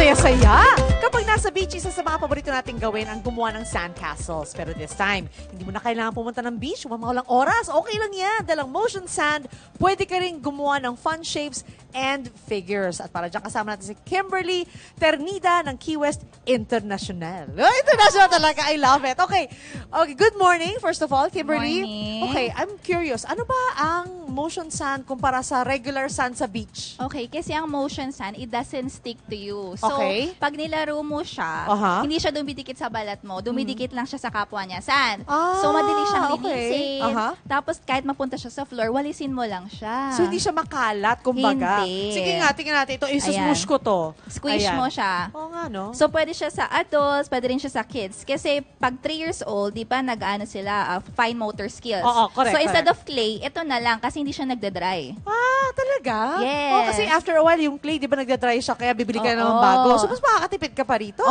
saya-saya kapag nasa beach, isa sa mga paborito nating gawin ang gumawa ng sandcastles. Pero this time, hindi mo na kailangan pumunta ng beach, walang oras. Okay lang yan, dalang motion sand. Pwede ka rin gumawa ng fun shapes and figures. At para dyan, kasama natin si Kimberly Ternida ng Key West International. Oh, international talaga, I love it. Okay, good morning, first of all, Kimberly. Okay, I'm curious, ano ba ang motion sand kumpara sa regular sand sa beach? Okay, kasi ang motion sand, it doesn't stick to you. So, pag nilaro mo siya, hindi siya dumidikit sa balat mo, dumidikit lang siya sa kapwa niya sand. So, madali siyang linisin. Tapos, kahit mapunta siya sa floor, walisin mo lang siya. So, hindi siya makalat, kumbaga. Hindi. Sige nga, tingnan natin. Ito, isusmush ko to. Squish mo siya. Oo nga, no? So, pwede siya sa adults, pwede rin siya sa kids. Kasi, pag 3 years old, di ba, nag-ano sila, fine motor skills. Correct. So, instead of clay, ito na lang kasi hindi siya nagda-dry. Talaga? Yes. Kasi after a while, yung clay, di ba, nagda-dry siya, kaya bibili ka naman bago. So, mas makakatipid ka pa rito.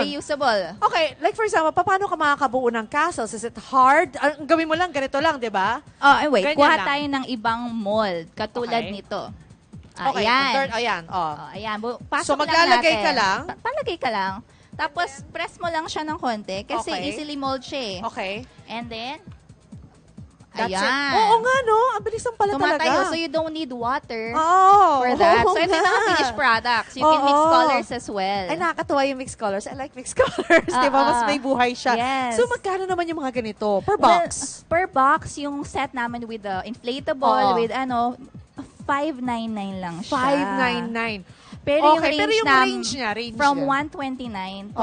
Reusable. Okay, like for example, paano ka makakabuo ng castles? Is it hard? Ang gawin mo lang, ganito lang, di ba? Anyway, kuha tayo ng ibang mold, katulad nito. Ayan. So, maglalagay ka lang? Palagay ka lang. Tapos, press mo lang siya ng konti, kasi easily mold siya. And then, ayan. Oo nga, no? Ang bilisang pala talaga. So you don't need water for that. So ito na finished products. You can mix colors as well. Ay, nakakatuwa yung mixed colors. I like mixed colors. Diba? Mas may buhay siya. So magkano naman yung mga ganito? Per box? Per box, yung set namin with the inflatable, with ano, 599 lang siya. 599. Pero yung range niya, from 129.75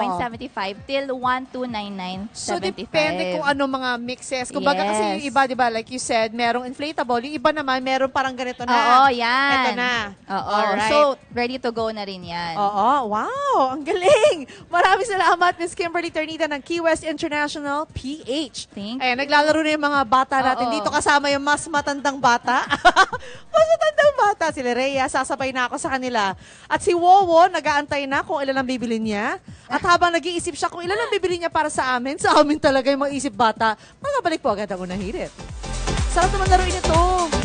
till 1,299.75. So, depende kung ano mga mixes. Kung baga kasi yung iba, di ba, like you said, merong inflatable. Yung iba naman, merong parang ganito na. Ito na. So, ready to go na rin yan. Wow! Ang galing! Maraming salamat, Ms. Kimberly Ternida ng Key West International, PH. Thank you. Ayan, naglalaro na yung mga bata natin. Dito kasama yung mas matandang bata. Si Lerea, sasabay na ako sa kanila. At si Wowo, nag-aantay na kung ilan ang bibili niya. At habang nag-iisip siya kung ilan ang bibili niya para sa amin talaga yung mag-iisip bata, magabalik po agad ang Unang Hirit. Sarap naman laruin ito.